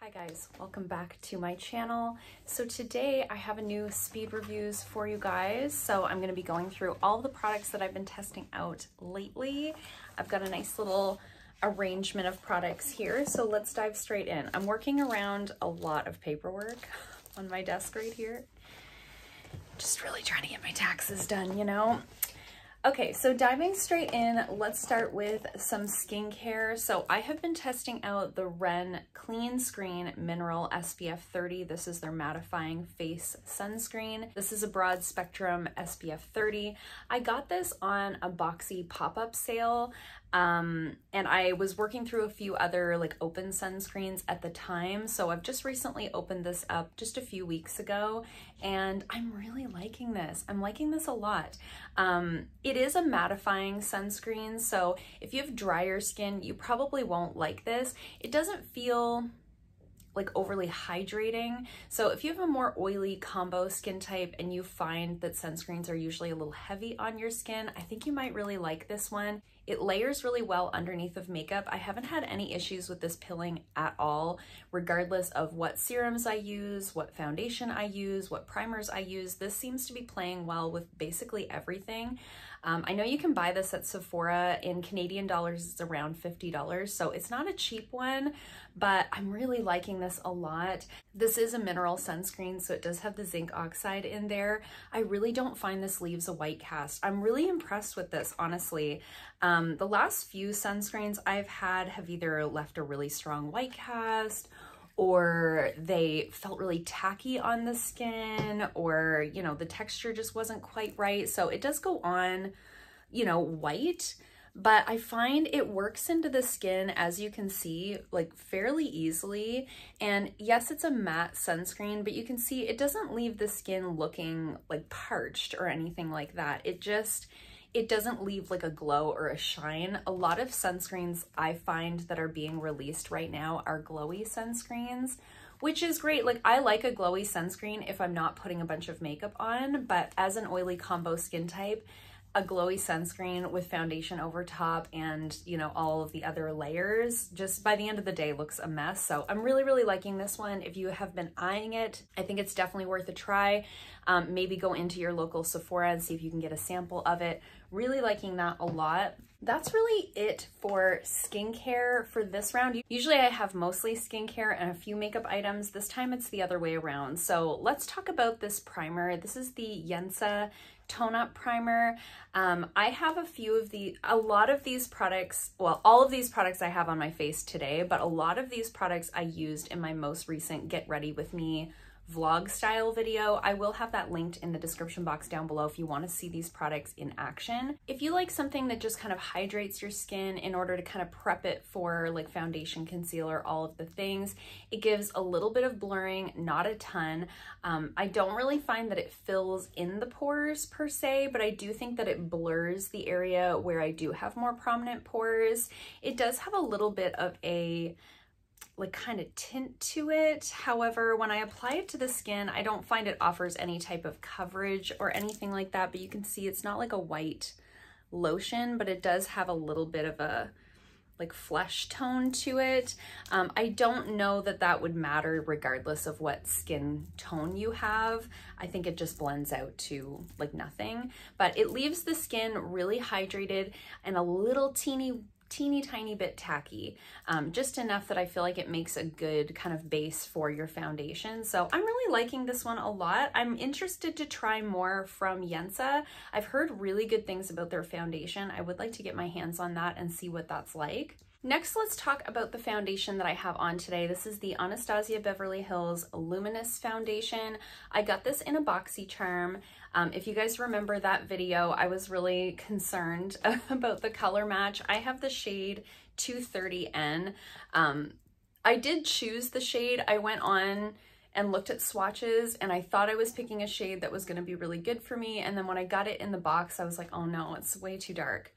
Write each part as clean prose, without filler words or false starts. Hi guys, welcome back to my channel. So today I have a new speed reviews for you guys. So I'm going to be going through all the products that I've been testing out lately. I've got a nice little arrangement of products here. So let's dive straight in. I'm working around a lot of paperwork on my desk right here. Just really trying to get my taxes done, you know? Okay, so diving straight in, let's start with some skincare. So I have been testing out the REN Clean Screen Mineral SPF 30. This is their mattifying face sunscreen. This is a broad spectrum SPF 30. I got this on a boxy pop-up sale. And I was working through a few other like open sunscreens at the time. So I've just recently opened this up just a few weeks ago and I'm really liking this. I'm liking this a lot. It is a mattifying sunscreen. So if you have drier skin, you probably won't like this. It doesn't feel like overly hydrating. So if you have a more oily combo skin type and you find that sunscreens are usually a little heavy on your skin, I think you might really like this one. It layers really well underneath of makeup. I haven't had any issues with this pilling at all, regardless of what serums I use, what foundation I use, what primers I use. This seems to be playing well with basically everything. I know you can buy this at Sephora. In Canadian dollars, it's around $50, so it's not a cheap one, but I'm really liking this a lot. This is a mineral sunscreen, so it does have the zinc oxide in there. I really don't find this leaves a white cast. I'm really impressed with this, honestly. The last few sunscreens I've had have either left a really strong white cast or they felt really tacky on the skin, or, you know, the texture just wasn't quite right. So it does go on, you know, white, but I find it works into the skin, as you can see, like fairly easily. And yes, it's a matte sunscreen, but you can see it doesn't leave the skin looking like parched or anything like that. It doesn't leave like a glow or a shine. A lot of sunscreens I find that are being released right now are glowy sunscreens, which is great. Like, I like a glowy sunscreen if I'm not putting a bunch of makeup on, but as an oily combo skin type, a glowy sunscreen with foundation over top and, you know, all of the other layers just by the end of the day looks a mess. So I'm really, really liking this one. If you have been eyeing it, I think it's definitely worth a try. Maybe go into your local Sephora and see if you can get a sample of it. Really liking that a lot. That's really it for skincare for this round. Usually I have mostly skincare and a few makeup items. This time it's the other way around. So let's talk about this primer. This is the Yensa Tone Up Primer. I have all of these products I have on my face today, but a lot of these products I used in my most recent Get Ready With Me vlog style video. I will have that linked in the description box down below if you want to see these products in action. If you like something that just kind of hydrates your skin in order to kind of prep it for like foundation, concealer, all of the things, it gives a little bit of blurring, not a ton. I don't really find that it fills in the pores per se, but I do think that it blurs the area where I do have more prominent pores. It does have a little bit of a like kind of tint to it. However, when I apply it to the skin, I don't find it offers any type of coverage or anything like that, but you can see it's not like a white lotion, but it does have a little bit of a like flesh tone to it. I don't know that that would matter regardless of what skin tone you have. I think it just blends out to like nothing, but it leaves the skin really hydrated and a little teeny tiny bit tacky, just enough that I feel like it makes a good kind of base for your foundation. So I'm really liking this one a lot. I'm interested to try more from Yensa. I've heard really good things about their foundation. I would like to get my hands on that and see what that's like. Next, let's talk about the foundation that I have on today. This is the Anastasia Beverly Hills Luminous Foundation. I got this in a boxy charm. If you guys remember that video, I was really concerned about the color match. I have the shade 230N. I did choose the shade. I went on and looked at swatches and I thought I was picking a shade that was going to be really good for me. And then when I got it in the box, I was like, oh no, it's way too dark.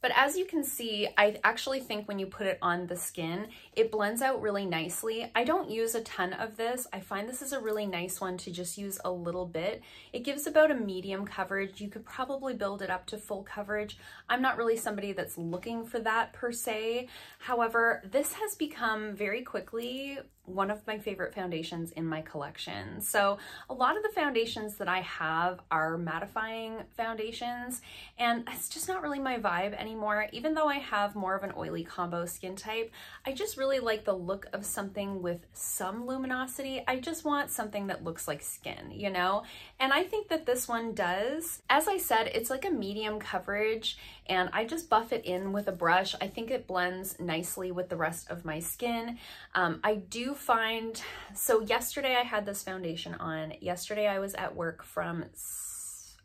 But as you can see, I actually think when you put it on the skin, it blends out really nicely. I don't use a ton of this. I find this is a really nice one to just use a little bit. It gives about a medium coverage. You could probably build it up to full coverage. I'm not really somebody that's looking for that per se. However, this has become very quickly one of my favorite foundations in my collection. So a lot of the foundations that I have are mattifying foundations, and it's just not really my vibe anymore. Even though I have more of an oily combo skin type, I just really like the look of something with some luminosity. I just want something that looks like skin, you know? And I think that this one does. As I said, it's like a medium coverage, and I just buff it in with a brush. I think it blends nicely with the rest of my skin. I do find, so yesterday I had this foundation on. Yesterday I was at work from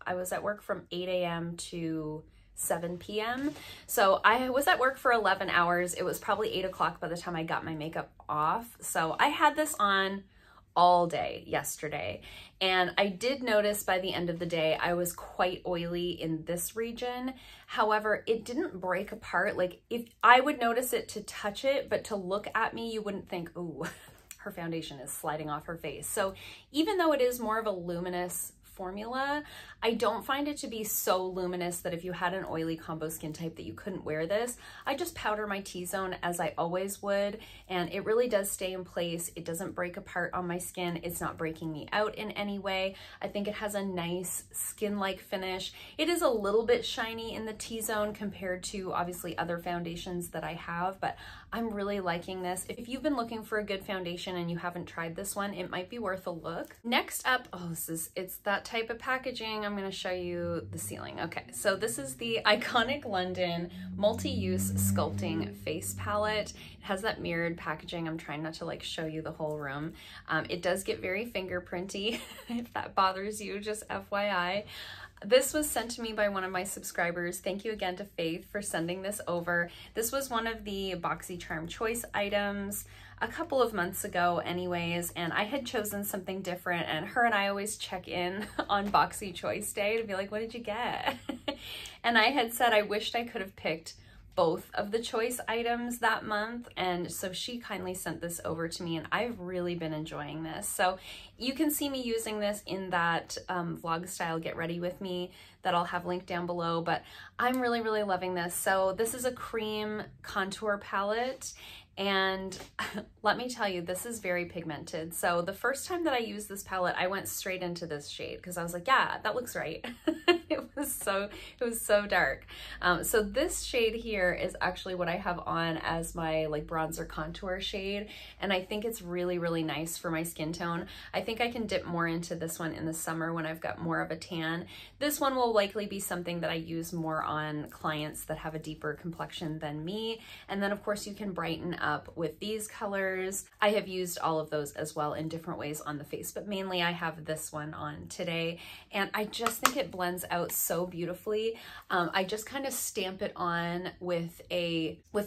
8 a.m. to 7 p.m. So I was at work for 11 hours. It was probably 8 o'clock by the time I got my makeup off. So I had this on all day yesterday, and I did notice by the end of the day I was quite oily in this region. However, it didn't break apart. Like, if I would notice it to touch it, but to look at me, you wouldn't think, ooh, her foundation is sliding off her face. So even though it is more of a luminous formula, I don't find it to be so luminous that if you had an oily combo skin type that you couldn't wear this. I just powder my T-zone as I always would, and it really does stay in place. It doesn't break apart on my skin. It's not breaking me out in any way. I think it has a nice skin-like finish. It is a little bit shiny in the T-zone compared to obviously other foundations that I have, but I'm really liking this. If you've been looking for a good foundation and you haven't tried this one, it might be worth a look. Next up, oh, it's that type of packaging. I'm going to show you the ceiling. Okay, so this is the Iconic London Multi-Use Sculpting Face Palette. It has that mirrored packaging. I'm trying not to like show you the whole room. It does get very fingerprinty, if that bothers you, just FYI. This was sent to me by one of my subscribers. Thank you again to Faith for sending this over. This was one of the BoxyCharm choice items a couple of months ago anyways, and I had chosen something different, and her and I always check in on Boxy Choice Day to be like, what did you get? And I had said I wished I could have picked both of the choice items that month, and so she kindly sent this over to me, and I've really been enjoying this. So you can see me using this in that vlog style get ready with me that I'll have linked down below, but I'm really loving this. So this is a cream contour palette, and let me tell you, this is very pigmented. So the first time that I used this palette, I went straight into this shade because I was like, yeah, that looks right. it was so dark. So this shade here is actually what I have on as my like bronzer contour shade, and I think it's really nice for my skin tone. I think I can dip more into this one in the summer when I've got more of a tan. This one will likely be something that I use more on clients that have a deeper complexion than me, and then of course you can brighten up with these colors. I have used all of those as well in different ways on the face, but mainly I have this one on today, and I just think it blends out so beautifully. I just kind of stamp it on with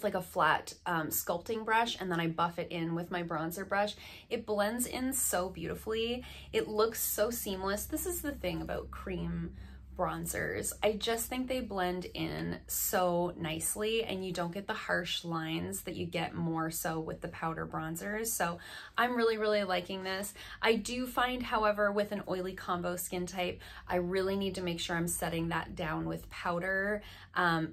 like a flat sculpting brush, and then I buff it in with my bronzer brush. It blends in so beautifully. It looks so seamless. This is the thing about cream bronzers. I just think they blend in so nicely, and you don't get the harsh lines that you get more so with the powder bronzers. So I'm really liking this. I do find, however, with an oily combo skin type, I really need to make sure I'm setting that down with powder.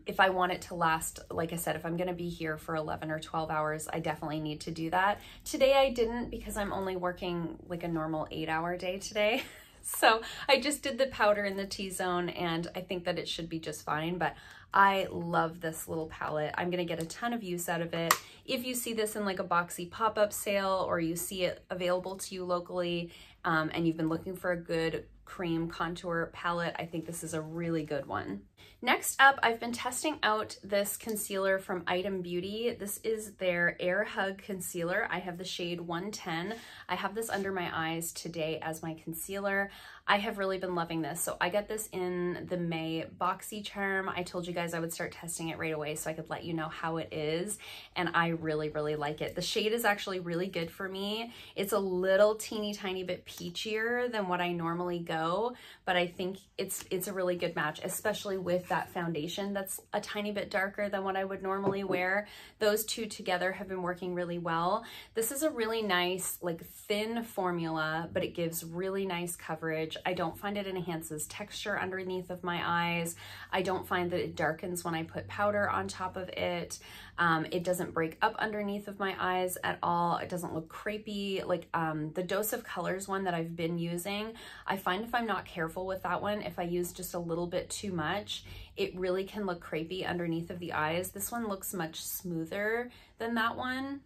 If I want it to last, like I said, if I'm going to be here for 11 or 12 hours, I definitely need to do that. Today I didn't, because I'm only working like a normal 8-hour day today. So I just did the powder in the T-zone, and I think that it should be just fine, but I love this little palette. I'm gonna get a ton of use out of it. If you see this in like a Boxy pop-up sale, or you see it available to you locally, and you've been looking for a good cream contour palette, I think this is a really good one. Next up, I've been testing out this concealer from Item Beauty. This is their Air Hug Concealer. I have the shade 110. I have this under my eyes today as my concealer. I have really been loving this. So I got this in the May BoxyCharm. I told you guys I would start testing it right away so I could let you know how it is. And I really, really like it. The shade is actually really good for me. It's a little teeny tiny bit peachier than what I normally go, but I think it's a really good match, especially with that foundation that's a tiny bit darker than what I would normally wear. Those two together have been working really well. This is a really nice, like, thin formula, but it gives really nice coverage. I don't find it enhances texture underneath of my eyes. I don't find that it darkens when I put powder on top of it. It doesn't break up underneath of my eyes at all. It doesn't look crepey. Like the Dose of Colors one that I've been using, I find if I'm not careful with that one, if I use just a little bit too much, it really can look crepey underneath of the eyes. This one looks much smoother than that one.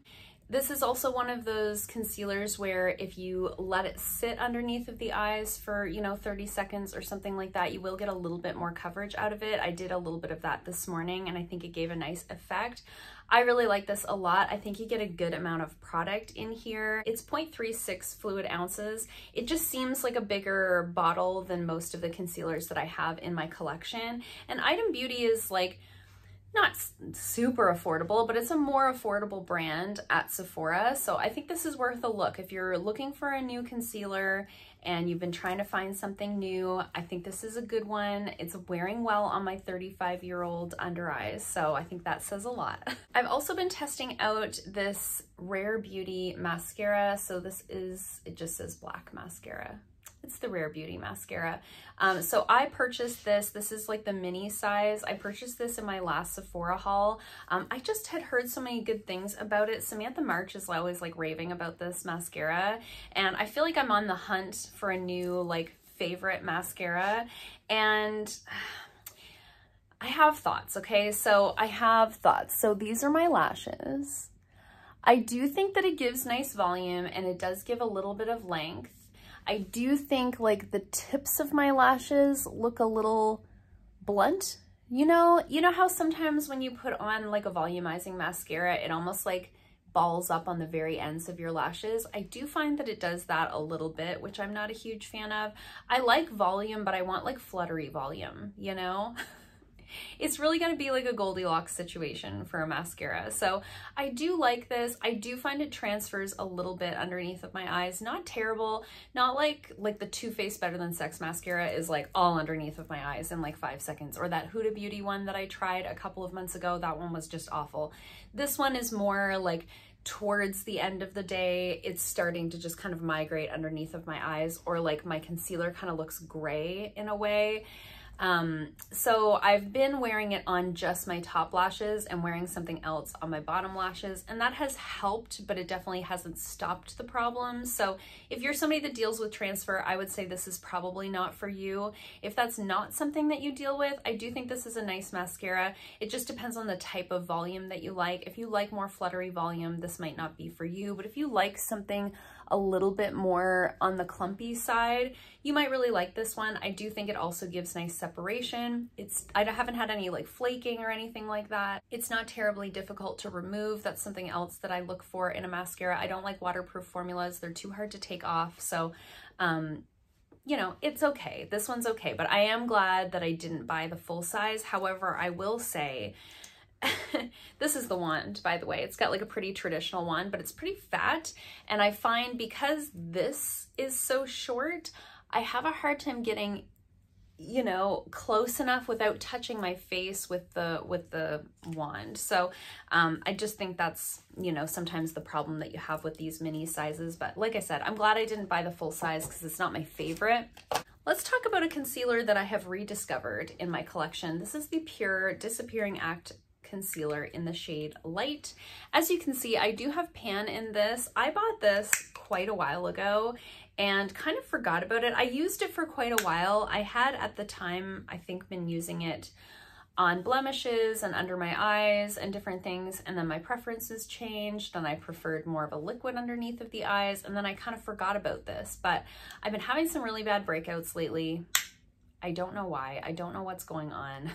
This is also one of those concealers where if you let it sit underneath of the eyes for, you know, 30 seconds or something like that, you will get a little bit more coverage out of it. I did a little bit of that this morning and I think it gave a nice effect. I really like this a lot. I think you get a good amount of product in here. It's 0.36 fluid ounces. It just seems like a bigger bottle than most of the concealers that I have in my collection. And Item Beauty is like, not super affordable, but it's a more affordable brand at Sephora. So I think this is worth a look. If you're looking for a new concealer and you've been trying to find something new, I think this is a good one. It's wearing well on my 35-year-old under eyes, so I think that says a lot. I've also been testing out this Rare Beauty Mascara. So this is, it just says black mascara. It's the Rare Beauty Mascara. So I purchased this. This is like the mini size. I purchased this in my last Sephora haul. I just had heard so many good things about it. Samantha March is always like raving about this mascara. And I feel like I'm on the hunt for a new like favorite mascara. And I have thoughts, okay? So I have thoughts. So these are my lashes. I do think that it gives nice volume and it does give a little bit of length. I do think like the tips of my lashes look a little blunt. You know how sometimes when you put on like a volumizing mascara, it almost like balls up on the very ends of your lashes. I do find that it does that a little bit, which I'm not a huge fan of. I like volume, but I want like fluttery volume, you know? It's really going to be like a Goldilocks situation for a mascara. So I do like this. I do find it transfers a little bit underneath of my eyes. Not terrible. Not like the Too Faced Better Than Sex mascara is like all underneath of my eyes in like 5 seconds. Or that Huda Beauty one that I tried a couple of months ago. That one was just awful. This one is more like towards the end of the day, it's starting to just kind of migrate underneath of my eyes. Or like my concealer kind of looks gray in a way. So I've been wearing it on just my top lashes and wearing something else on my bottom lashes, and that has helped, but it definitely hasn't stopped the problem. So if you're somebody that deals with transfer, I would say this is probably not for you. If that's not something that you deal with, I do think this is a nice mascara. It just depends on the type of volume that you like. If you like more fluttery volume, this might not be for you, but if you like something a little bit more on the clumpy side, you might really like this one. I do think it also gives nice separation. I haven't had any like flaking or anything like that. It's not terribly difficult to remove. That's something else that I look for in a mascara. I don't like waterproof formulas. They're too hard to take off. So, you know, it's okay. This one's okay, but I am glad that I didn't buy the full size. However, I will say, this is the wand, by the way. It's got like a pretty traditional wand, but it's pretty fat. And I find because this is so short, I have a hard time getting, you know, close enough without touching my face with the wand. So I just think that's, you know, sometimes the problem that you have with these mini sizes. But like I said, I'm glad I didn't buy the full size because it's not my favorite. Let's talk about a concealer that I have rediscovered in my collection. This is the Pure Disappearing Act Concealer in the shade Light. As you can see, I do have pan in this. I bought this quite a while ago and kind of forgot about it. I used it for quite a while. I had at the time, I think, been using it on blemishes and under my eyes and different things, and then my preferences changed, then I preferred more of a liquid underneath of the eyes, and then I kind of forgot about this, but I've been having some really bad breakouts lately. I don't know why. I don't know what's going on.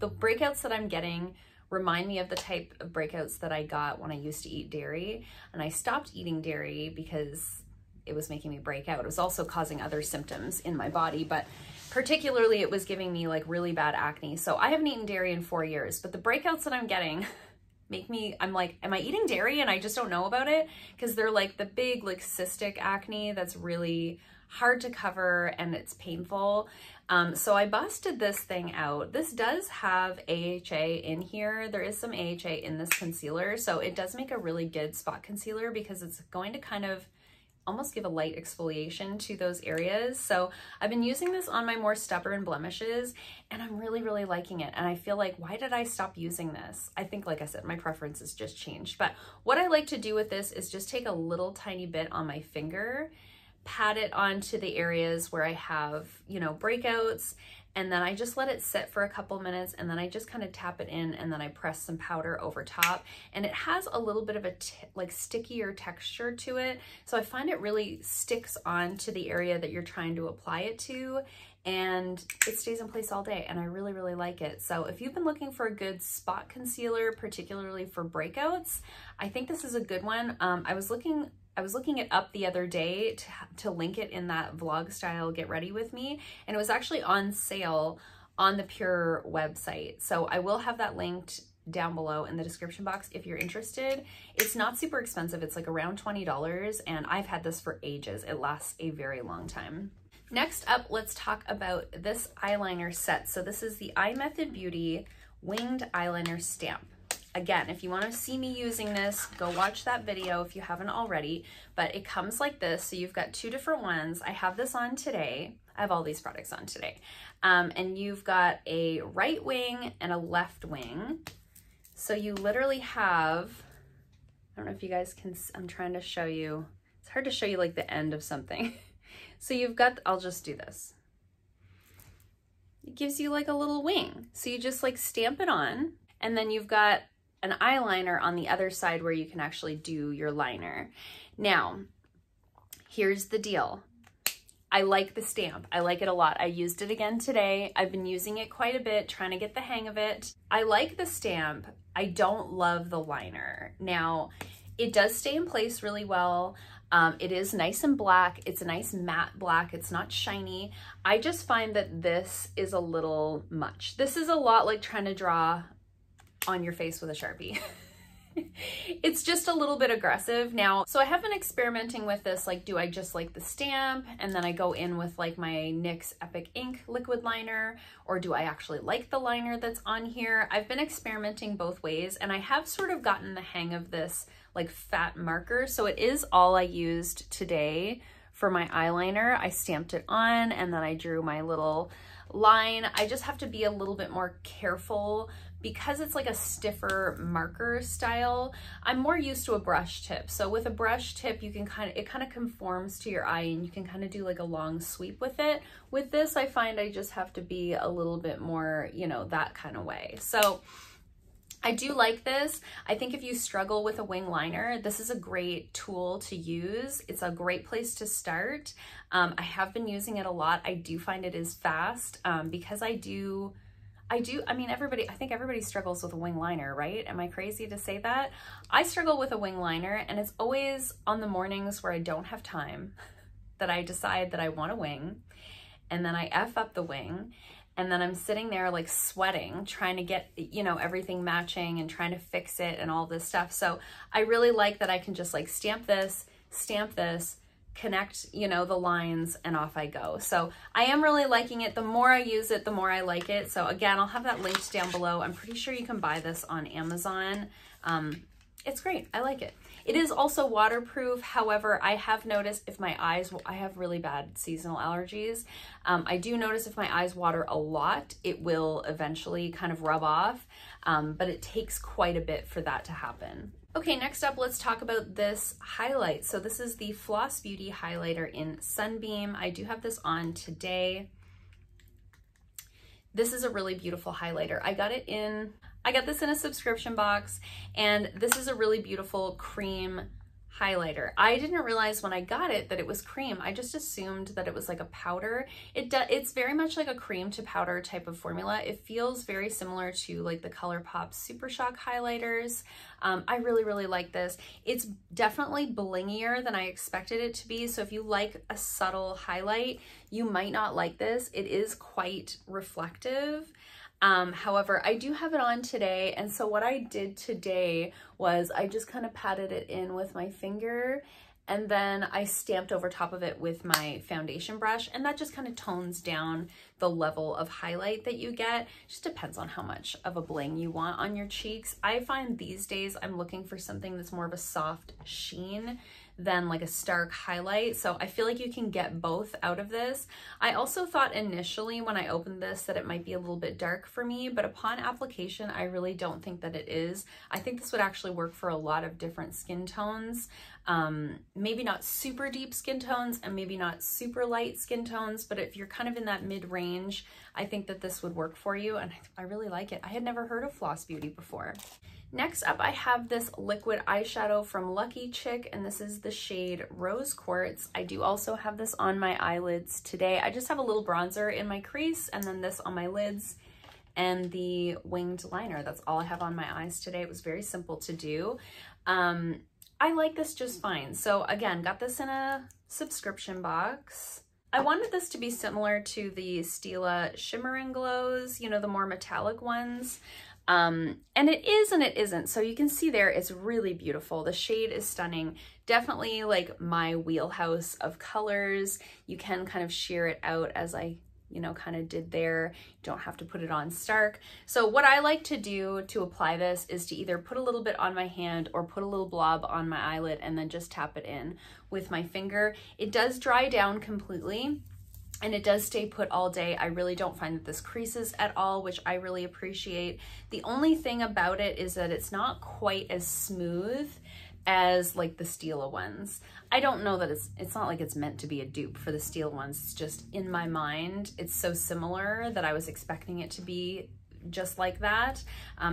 The breakouts that I'm getting remind me of the type of breakouts that I got when I used to eat dairy, and I stopped eating dairy because it was making me break out. It was also causing other symptoms in my body, but particularly it was giving me like really bad acne. So I haven't eaten dairy in 4 years, but the breakouts that I'm getting make me, I'm like, am I eating dairy? And I just don't know about it, because they're like the big like cystic acne that's really hard to cover and it's painful. So I busted this thing out. This does have AHA in here. There is some AHA in this concealer. So it does make a really good spot concealer because it's going to kind of almost give a light exfoliation to those areas. So I've been using this on my more stubborn blemishes and I'm really, really liking it. And I feel like, why did I stop using this? I think, like I said, my preferences just changed. But what I like to do with this is just take a little tiny bit on my finger, pat it onto the areas where I have, you know, breakouts, and then I just let it sit for a couple minutes, and then I just kind of tap it in, and then I press some powder over top. And it has a little bit of a like stickier texture to it. So I find it really sticks on to the area that you're trying to apply it to, and it stays in place all day, and I really, really like it. So if you've been looking for a good spot concealer, particularly for breakouts, I think this is a good one. I was looking it up the other day to link it in that vlog style get ready with me, and it was actually on sale on the Pure website. So I will have that linked down below in the description box if you're interested. It's not super expensive. It's like around $20, and I've had this for ages. It lasts a very long time. Next up, let's talk about this eyeliner set. So this is the iMethod Beauty Winged Eyeliner Stamp. Again, if you want to see me using this, go watch that video if you haven't already, but it comes like this. So you've got two different ones. I have this on today. I have all these products on today. And you've got a right wing and a left wing. So you literally have, I don't know if you guys can, I'm trying to show you, it's hard to show you like the end of something. So you've got, I'll just do this. It gives you like a little wing. So you just like stamp it on, and then you've got an eyeliner on the other side where you can actually do your liner. Now, here's the deal. I like the stamp. I like it a lot. I used it again today. I've been using it quite a bit, trying to get the hang of it. I like the stamp. I don't love the liner. Now, it does stay in place really well. It is nice and black. It's a nice matte black. It's not shiny. I just find that this is a little much. This is a lot like trying to draw on your face with a Sharpie. It's just a little bit aggressive now. So I have been experimenting with this, like, do I just like the stamp and then I go in with like my NYX Epic Ink liquid liner, or do I actually like the liner that's on here? I've been experimenting both ways, and I have sort of gotten the hang of this like fat marker. So it is all I used today for my eyeliner. I stamped it on and then I drew my little line. I just have to be a little bit more careful because it's like a stiffer marker style. I'm more used to a brush tip. So with a brush tip, you can kind of, it kind of conforms to your eye and you can kind of do like a long sweep with it. With this, I find I just have to be a little bit more, you know, that kind of way. So I do like this. I think if you struggle with a wing liner, this is a great tool to use. It's a great place to start. I have been using it a lot. I do find it is fast because I mean, everybody, I think everybody struggles with a wing liner, right? Am I crazy to say that? I struggle with a wing liner, and it's always on the mornings where I don't have time that I decide that I want a wing, and then I F up the wing. And then I'm sitting there like sweating, trying to get, you know, everything matching and trying to fix it and all this stuff. So I really like that I can just like stamp this, connect, you know, the lines, and off I go. So I am really liking it. The more I use it, the more I like it. So again, I'll have that linked down below. I'm pretty sure you can buy this on Amazon. It's great. I like it. It is also waterproof. However, I have noticed if my eyes, I have really bad seasonal allergies. I do notice if my eyes water a lot, it will eventually kind of rub off, but it takes quite a bit for that to happen. Okay, next up, let's talk about this highlight. So this is the Floss Beauty Highlighter in Sunbeam. I do have this on today. This is a really beautiful highlighter. I got this in a subscription box, and this is a really beautiful cream highlighter. I didn't realize when I got it that it was cream. I just assumed that it was like a powder. It's very much like a cream to powder type of formula. It feels very similar to like the ColourPop Super Shock highlighters. I really, really like this. It's definitely blingier than I expected it to be. So if you like a subtle highlight, you might not like this. It is quite reflective. However, I do have it on today, and so what I did today was I just kind of patted it in with my finger, and then I stamped over top of it with my foundation brush, and that just kind of tones down the level of highlight that you get. It just depends on how much of a bling you want on your cheeks. I find these days I'm looking for something that's more of a soft sheen than like a stark highlight. So I feel like you can get both out of this. I also thought initially when I opened this that it might be a little bit dark for me, but upon application, I really don't think that it is. I think this would actually work for a lot of different skin tones. Maybe not super deep skin tones and maybe not super light skin tones, but if you're kind of in that mid-range, I think that this would work for you, and I really like it. I had never heard of Floss Beauty before. Next up, I have this liquid eyeshadow from Lucky Chick, and this is the shade Rose Quartz. I do also have this on my eyelids today. I just have a little bronzer in my crease and then this on my lids and the winged liner. That's all I have on my eyes today. It was very simple to do. I like this just fine. So again, got this in a subscription box. I wanted this to be similar to the Stila Shimmering Glows, you know, the more metallic ones. And it is and it isn't. So you can see there, it's really beautiful. The shade is stunning. Definitely like my wheelhouse of colors. You can kind of sheer it out as I, you know, kind of did there. You don't have to put it on stark. So what I like to do to apply this is to either put a little bit on my hand or put a little blob on my eyelid and then just tap it in with my finger. It does dry down completely, and it does stay put all day. I really don't find that this creases at all, which I really appreciate. The only thing about it is that it's not quite as smooth as like the Stila ones. I don't know that it's not like it's meant to be a dupe for the Stila ones. It's just in my mind, it's so similar that I was expecting it to be just like that.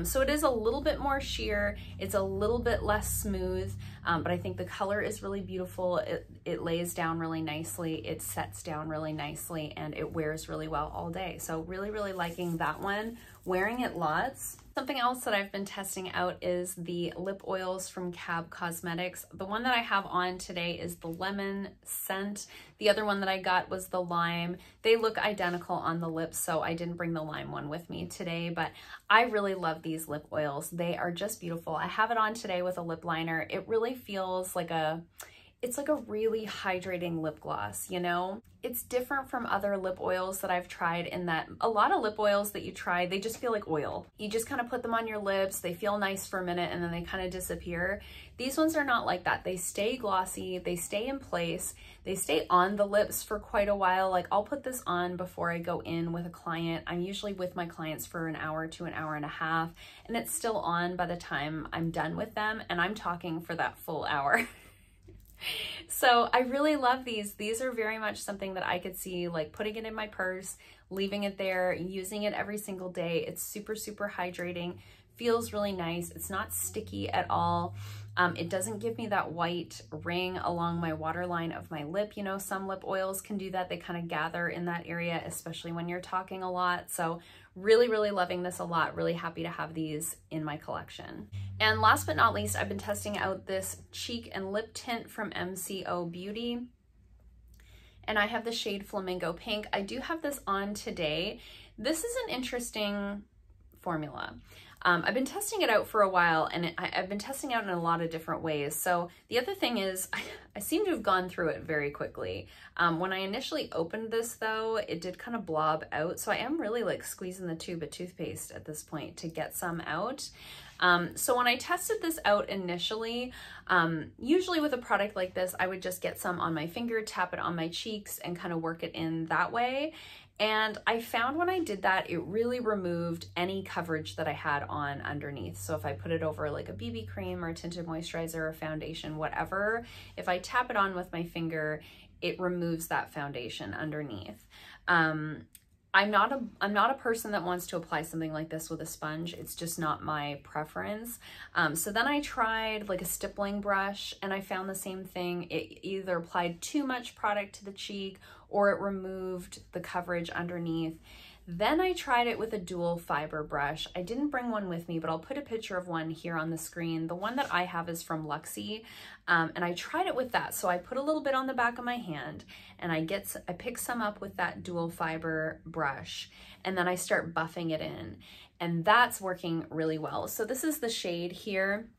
So it is a little bit more sheer, it's a little bit less smooth, but I think the color is really beautiful. It lays down really nicely, it sets down really nicely, and it wears really well all day. So really, really liking that one, wearing it lots. Something else that I've been testing out is the lip oils from KAB Cosmetics. The one that I have on today is the lemon scent. The other one that I got was the lime. They look identical on the lips, so I didn't bring the lime one with me today, but I really love these lip oils. They are just beautiful. I have it on today with a lip liner. It really feels like it's like a really hydrating lip gloss, you know? It's different from other lip oils that I've tried in that a lot of lip oils that you try, they just feel like oil. You just kind of put them on your lips, they feel nice for a minute, and then they kind of disappear. These ones are not like that. They stay glossy, they stay in place, they stay on the lips for quite a while. Like I'll put this on before I go in with a client. I'm usually with my clients for an hour to an hour and a half, and it's still on by the time I'm done with them, and I'm talking for that full hour. So I really love these. These are very much something that I could see like putting it in my purse, leaving it there, using it every single day. It's super, super hydrating, feels really nice. It's not sticky at all. It doesn't give me that white ring along my waterline of my lip. You know, some lip oils can do that. They kind of gather in that area, especially when you're talking a lot. So really, really loving this a lot. Really happy to have these in my collection. And last but not least, I've been testing out this cheek and lip tint from MCO Beauty. And I have the shade Flamingo Pink. I do have this on today. This is an interesting formula. I've been testing it out for a while, and I've been testing out in a lot of different ways. So the other thing is I seem to have gone through it very quickly. When I initially opened this though, it did kind of blob out. So I am really like squeezing the tube of toothpaste at this point to get some out. So when I tested this out initially, usually with a product like this, I would just get some on my finger, tap it on my cheeks, and kind of work it in that way. And I found when I did that, it really removed any coverage that I had on underneath. So if I put it over like a BB cream or a tinted moisturizer or foundation, whatever, if I tap it on with my finger, it removes that foundation underneath. I'm not a person that wants to apply something like this with a sponge. It's just not my preference. So then I tried like a stippling brush and I found the same thing. It either applied too much product to the cheek or it removed the coverage underneath. Then I tried it with a dual fiber brush. I didn't bring one with me, but I'll put a picture of one here on the screen. The one that I have is from Luxie, and I tried it with that. So I put a little bit on the back of my hand and I pick some up with that dual fiber brush, and then I start buffing it in, and that's working really well. So this is the shade here,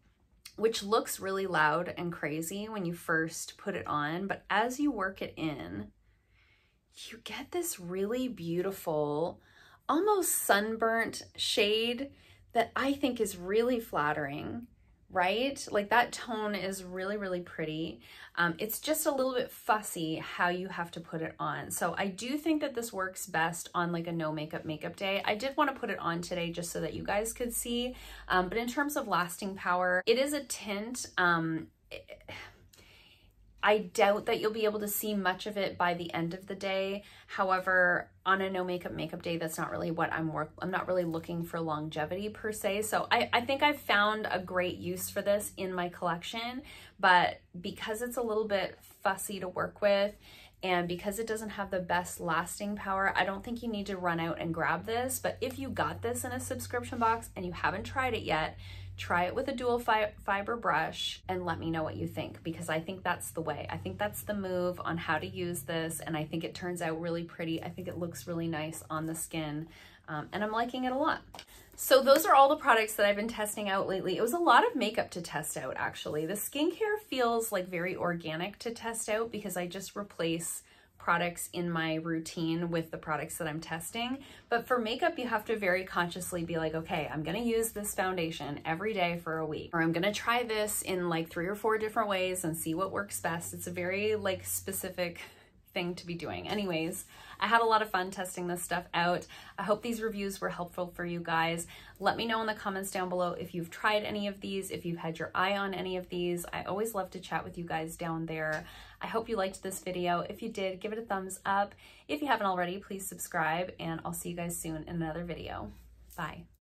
which looks really loud and crazy when you first put it on, but as you work it in, you get this really beautiful, almost sunburnt shade that I think is really flattering, right? Like that tone is really, really pretty. It's just a little bit fussy how you have to put it on. So I do think that this works best on like a no makeup day. I did want to put it on today just so that you guys could see. But in terms of lasting power, it is a tint. I doubt that you'll be able to see much of it by the end of the day. However, on a no makeup day, that's not really what I'm not really looking for longevity per se. So I think I've found a great use for this in my collection, but because it's a little bit fussy to work with, and because it doesn't have the best lasting power, I don't think you need to run out and grab this. But if you got this in a subscription box and you haven't tried it yet, try it with a dual fiber brush and let me know what you think, because I think that's the way. I think that's the move on how to use this, and I think it turns out really pretty. I think it looks really nice on the skin, and I'm liking it a lot. So those are all the products that I've been testing out lately. It was a lot of makeup to test out, actually. The skincare feels like very organic to test out because I just replace products in my routine with the products that I'm testing. But for makeup, you have to very consciously be like, okay, I'm gonna use this foundation every day for a week, or I'm gonna try this in like 3 or 4 different ways and see what works best. It's a very like specific thing to be doing. Anyways, I had a lot of fun testing this stuff out. I hope these reviews were helpful for you guys. Let me know in the comments down below if you've tried any of these, if you've had your eye on any of these. I always love to chat with you guys down there. I hope you liked this video. If you did, give it a thumbs up. If you haven't already, please subscribe, and I'll see you guys soon in another video. Bye.